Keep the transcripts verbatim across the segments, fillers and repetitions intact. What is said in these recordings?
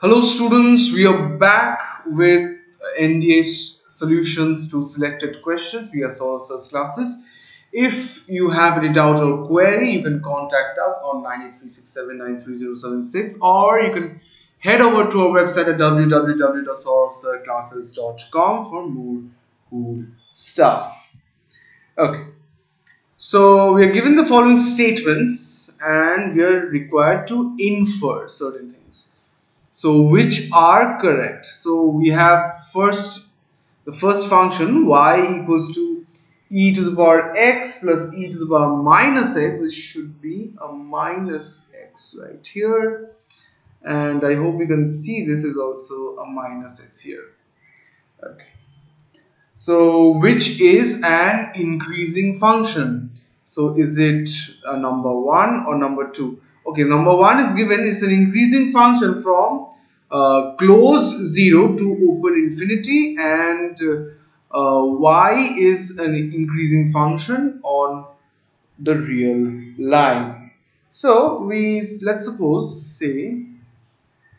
Hello students, we are back with N D A solutions to selected questions. We are Sourav Sir's Classes. If you have any doubt or query, you can contact us on nine eight three six seven nine three zero seven six, or you can head over to our website at w w w dot sourav sir classes dot com for more cool stuff. Okay, so we are given the following statements and we are required to infer certain things. So which are correct? So we have first the first function y equals to e to the power x plus e to the power minus x. This should be a minus x right here, and I hope you can see this is also a minus x here. Okay. So which is an increasing function? So is it a number one or number two? Okay, number one is given. It's an increasing function from uh, closed zero to open infinity, and uh, y is an increasing function on the real line. So we let's suppose say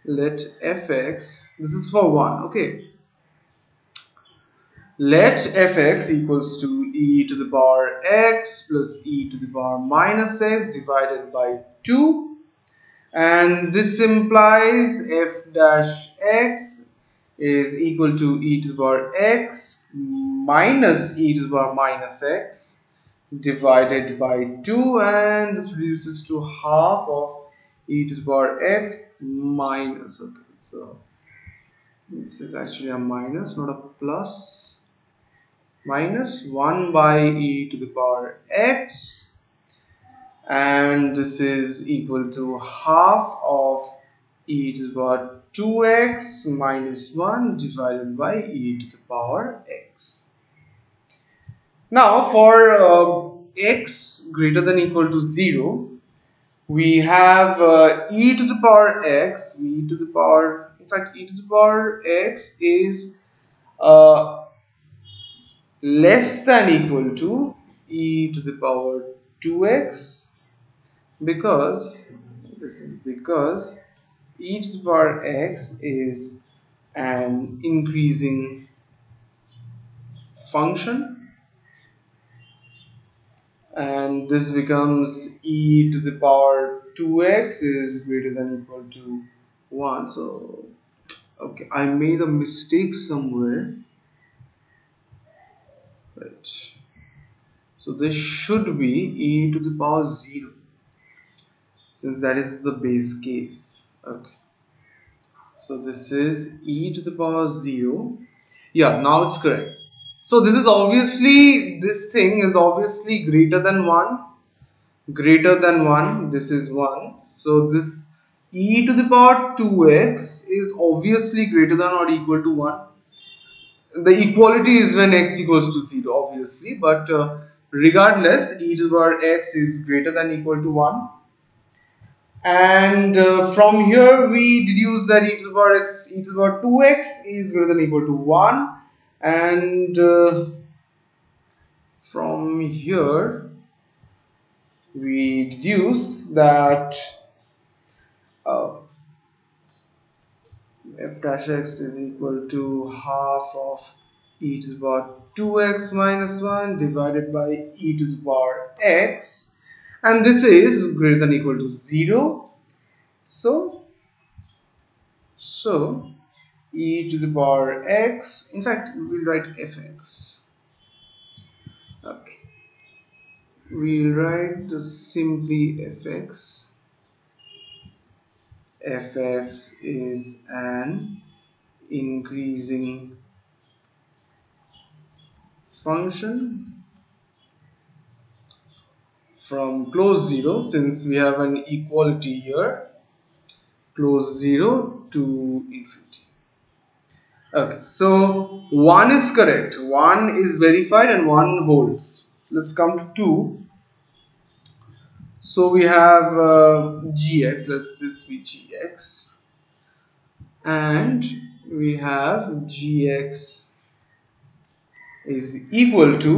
let f x, this is for one, okay, let f x equals to e to the power x plus e to the power minus x divided by two, and this implies f dash x is equal to e to the power x minus e to the power minus x divided by two, and this reduces to half of e to the power x minus, okay, so this is actually a minus, not a plus, minus one by e to the power x, and this is equal to half of e to the power two x minus one divided by e to the power x. Now for uh, x greater than or equal to zero, we have uh, e to the power x, e to the power, in fact e to the power x is uh, less than equal to e to the power two x, because this is because e to the power x is an increasing function, and this becomes e to the power two x is greater than or equal to one. So okay, I made a mistake somewhere. Right. So this should be e to the power zero, since that is the base case. Okay. So this is e to the power zero. Yeah, now it's correct. So this is obviously, this thing is obviously greater than one. Greater than one, this is one. So this e to the power two x is obviously greater than or equal to one. The equality is when x equals to zero, obviously, but uh, regardless, e to the power x is greater than or equal to one, and uh, from here we deduce that e to the power x, e to the power two x is greater than or equal to one, and uh, from here we deduce that uh, f dash x is equal to half of e to the power two x minus one divided by e to the power x, and this is greater than or equal to zero. So, so e to the power x, in fact we will write f x. Okay, we will write simply f x. f x is an increasing function from close zero, since we have an equality here, close zero to infinity. Okay, so one is correct, one is verified and one holds. Let's come to two. So we have uh, gx, let's this be gx, and we have gx is equal to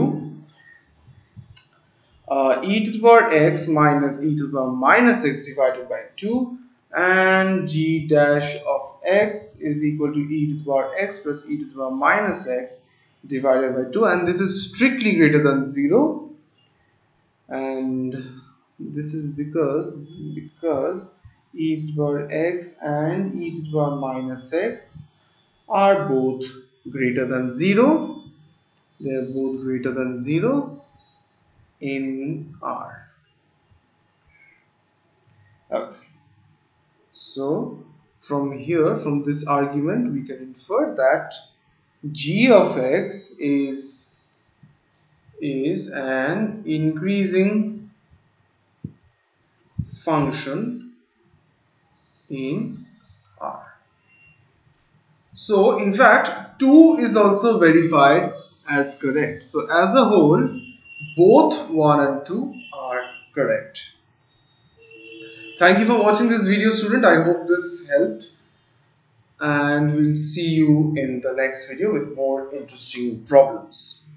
uh, e to the power x minus e to the power minus x divided by two, and g dash of x is equal to e to the power x plus e to the power minus x divided by two, and this is strictly greater than zero, and this is because because e to the power x and e to the power minus x are both greater than zero. They are both greater than zero in R. Okay. So from here, from this argument, we can infer that g of x is is an increasing function in R. So in fact, two is also verified as correct. So as a whole, both one and two are correct. Thank you for watching this video, student. I hope this helped, and we'll see you in the next video with more interesting problems.